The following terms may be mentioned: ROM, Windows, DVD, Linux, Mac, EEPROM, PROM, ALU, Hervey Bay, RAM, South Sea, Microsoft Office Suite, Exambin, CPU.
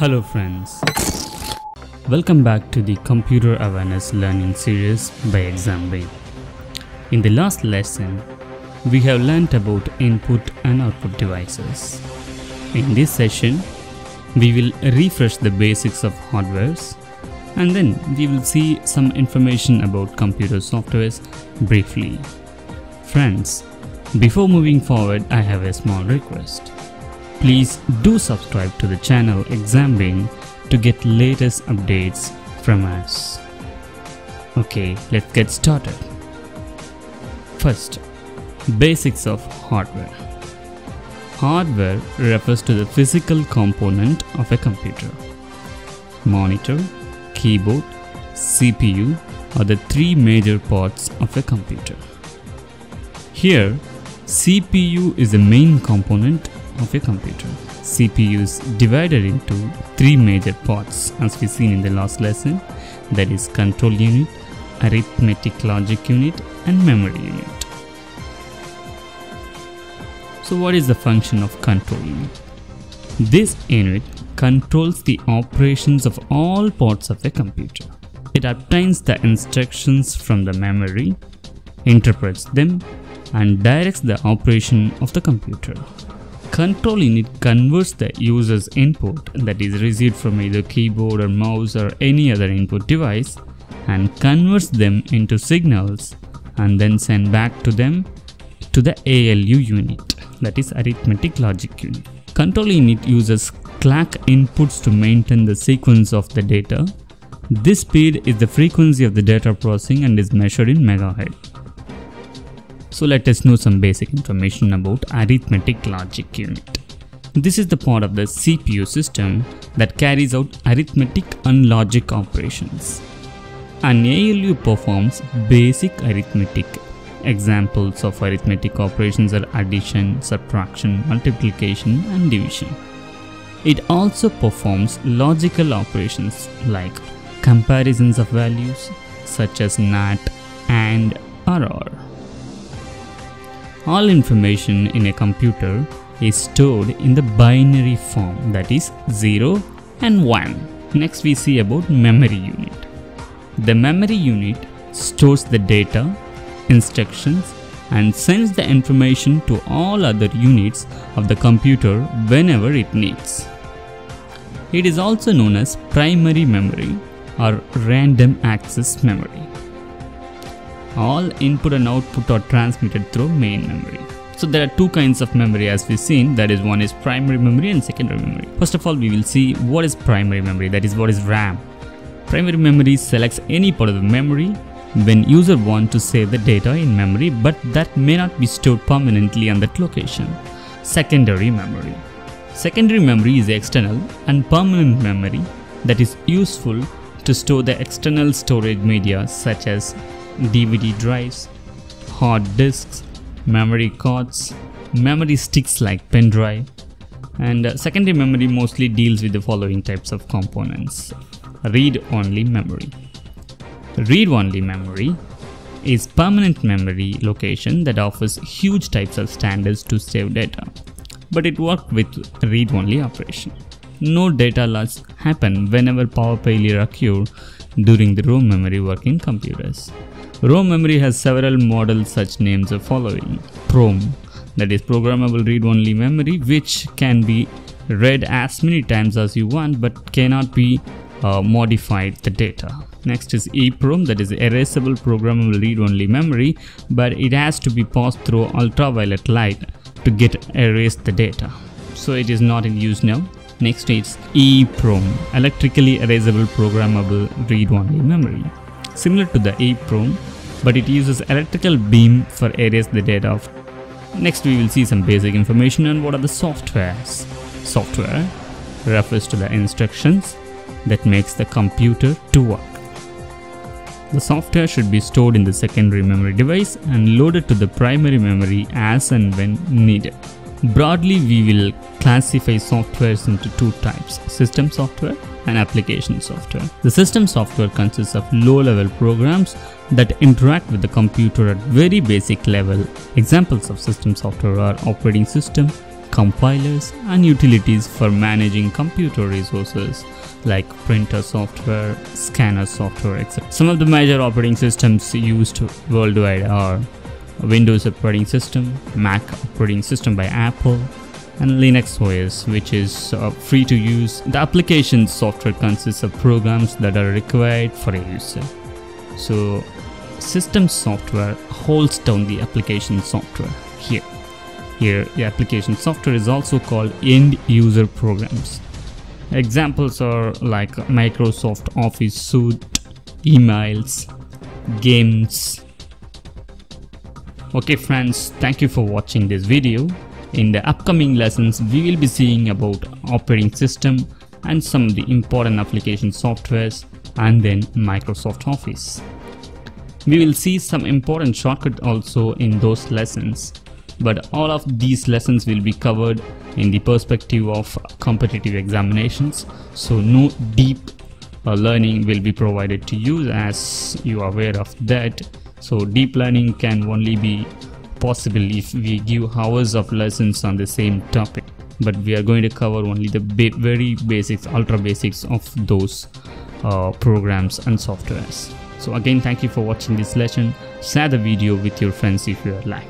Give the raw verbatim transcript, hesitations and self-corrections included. Hello friends, welcome back to the Computer Awareness Learning Series by Exambin. In the last lesson, we have learnt about input and output devices. In this session, we will refresh the basics of hardwares and then we will see some information about computer softwares briefly. Friends, before moving forward, I have a small request. Please do subscribe to the channel Exambin to get latest updates from us. Okay, let's get started. First, basics of hardware. Hardware refers to the physical component of a computer. Monitor, keyboard, C P U are the three major parts of a computer. Here, C P U is the main component of a computer. C P U is divided into three major parts as we seen in the last lesson, that is control unit, arithmetic logic unit and memory unit. So what is the function of control unit? This unit controls the operations of all parts of a computer. It obtains the instructions from the memory, interprets them and directs the operation of the computer. Control unit converts the user's input that is received from either keyboard or mouse or any other input device and converts them into signals and then send back to them to the A L U unit, that is arithmetic logic unit. Control unit uses clock inputs to maintain the sequence of the data. This speed is the frequency of the data processing and is measured in megahertz. So let us know some basic information about arithmetic logic unit. This is the part of the C P U system that carries out arithmetic and logic operations. An A L U performs basic arithmetic. Examples of arithmetic operations are addition, subtraction, multiplication and division. It also performs logical operations like comparisons of values such as N A T and R R. All information in a computer is stored in the binary form, that is zero and one. Next we see about memory unit. The memory unit stores the data, instructions and sends the information to all other units of the computer whenever it needs. It is also known as primary memory or random access memory. All input and output are transmitted through main memory. So there are two kinds of memory as we've seen, that is one is primary memory and secondary memory. First of all, we will see what is primary memory, that is what is RAM. Primary memory selects any part of the memory when user wants to save the data in memory, but that may not be stored permanently on that location. Secondary memory. Secondary memory is external and permanent memory that is useful to store the external storage media such as D V D drives, hard disks, memory cards, memory sticks like pen drive. And uh, secondary memory mostly deals with the following types of components. Read-only memory. Read-only memory is permanent memory location that offers huge types of standards to save data, but it works with read-only operation. No data loss happen whenever power failure occurs during the ROM memory working computers. ROM memory has several models, such names are following. PROM, that is programmable read-only memory, which can be read as many times as you want but cannot be uh, modified the data. Next is EEPROM, that is erasable programmable read-only memory, but it has to be passed through ultraviolet light to get erased the data. So it is not in use now. Next is EEPROM, electrically erasable programmable read-only memory. Similar to the EEPROM, but it uses electrical beam for erase the data. Next we will see some basic information on what are the softwares. Software refers to the instructions that makes the computer to work. The software should be stored in the secondary memory device and loaded to the primary memory as and when needed. Broadly, we will classify softwares into two types, system software and application software. The system software consists of low-level programs that interact with the computer at very basic level. Examples of system software are operating system, compilers, and utilities for managing computer resources like printer software, scanner software, et cetera. Some of the major operating systems used worldwide are Windows operating system, Mac operating system by Apple, and Linux O S, which is uh, free to use. The application software consists of programs that are required for a user. So, system software holds down the application software here. Here, the application software is also called end-user programs. Examples are like Microsoft Office Suite, emails, games. Okay friends, thank you for watching this video. In the upcoming lessons, we will be seeing about operating system and some of the important application softwares, and then Microsoft Office. We will see some important shortcuts also in those lessons. But all of these lessons will be covered in the perspective of competitive examinations, so no deep uh, learning will be provided to you, as you are aware of that. So deep learning can only be possible if we give hours of lessons on the same topic, but we are going to cover only the ba very basics, ultra basics of those uh, programs and softwares. So again, thank you for watching this lesson. Share the video with your friends if you are like.